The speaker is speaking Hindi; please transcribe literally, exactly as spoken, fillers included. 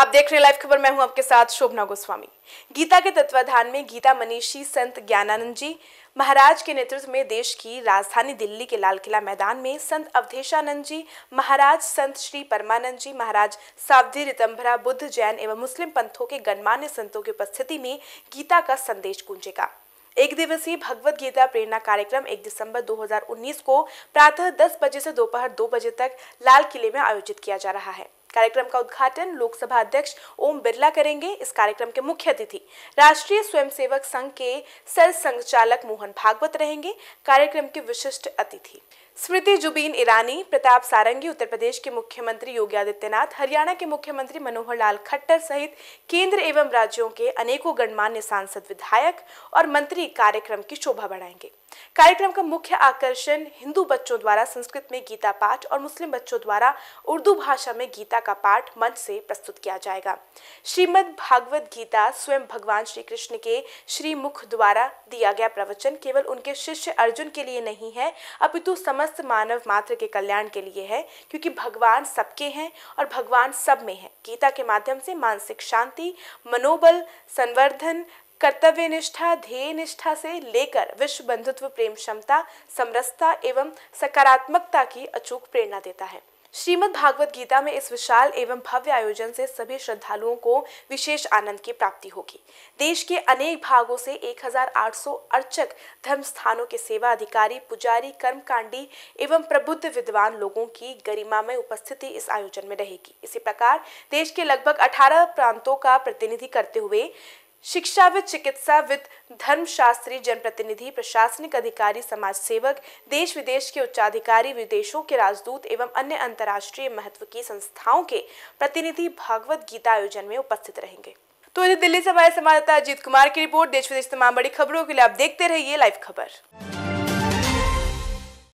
आप देख रहे हैं लाइव खबर, मैं हूं आपके साथ शोभना गोस्वामी। गीता के तत्वाधान में गीता मनीषी संत ज्ञानानंद जी महाराज के नेतृत्व में देश की राजधानी दिल्ली के लाल किला मैदान में संत अवधेशानंद जी महाराज, संत श्री परमानंद जी महाराज, सावधि रितंबरा, बुद्ध, जैन एवं मुस्लिम पंथों के गणमान्य संतों की उपस्थिति में गीता का संदेश गूंजेगा। एक दिवसीय भगवत गीता प्रेरणा कार्यक्रम एक दिसंबर दो हज़ार उन्नीस को प्रातः दस बजे से दोपहर दो बजे तक लाल किले में आयोजित किया जा रहा है। कार्यक्रम का उद्घाटन लोकसभा अध्यक्ष ओम बिरला करेंगे। इस कार्यक्रम के मुख्य अतिथि राष्ट्रीय स्वयंसेवक संघ के सरसंघचालक मोहन भागवत रहेंगे। कार्यक्रम के विशिष्ट अतिथि स्मृति जुबीन ईरानी, प्रताप सारंगी, उत्तर प्रदेश के मुख्यमंत्री योगी आदित्यनाथ, हरियाणा के मुख्यमंत्री मनोहर लाल खट्टर सहित केंद्र एवं राज्यों के अनेकों गणमान्य सांसद, विधायक और मंत्री कार्यक्रम की शोभा बढ़ाएंगे। कार्यक्रम का मुख्य आकर्षण हिंदू बच्चों द्वारा संस्कृत में गीता पाठ और मुस्लिम बच्चों द्वारा उर्दू भाषा में गीता का पाठ मंच से प्रस्तुत किया जाएगा। श्रीमद् भागवत गीता स्वयं भगवान श्री कृष्ण के श्रीमुख द्वारा दिया गया प्रवचन केवल उनके शिष्य अर्जुन के लिए नहीं है, अपितु समस्त मानव मात्र के कल्याण के लिए है, क्योंकि भगवान सबके हैं और भगवान सब में है। गीता के माध्यम से मानसिक शांति, मनोबल संवर्धन, कर्तव्य निष्ठा, ध्येय निष्ठा से लेकर विश्व बंधुत्व, प्रेम, क्षमता, समरसता एवं सकारात्मकता की अचूक प्रेरणा देता है। श्रीमद् भागवत गीता में इस विशाल एवं भव्य आयोजन से सभी श्रद्धालुओं को विशेष आनंद की प्राप्ति होगी। देश के अनेक भागों से एक हज़ार आठ सौ अर्चक, धर्म स्थानों के सेवा अधिकारी, पुजारी, कर्मकांडी एवं प्रबुद्ध विद्वान लोगों की गरिमामय उपस्थिति इस आयोजन में रहेगी। इसी प्रकार देश के लगभग अठारह प्रांतों का प्रतिनिधि करते हुए शिक्षाविद, चिकित्साविद, धर्मशास्त्री, जनप्रतिनिधि, प्रशासनिक अधिकारी, समाज सेवक, देश विदेश के उच्चाधिकारी, विदेशों के राजदूत एवं अन्य अंतर्राष्ट्रीय महत्व की संस्थाओं के प्रतिनिधि भागवत गीता आयोजन में उपस्थित रहेंगे। तो दिल्ली से हमारे संवाददाता अजित कुमार की रिपोर्ट। देश विदेश तमाम बड़ी खबरों के लिए आप देखते रहिए लाइव खबर।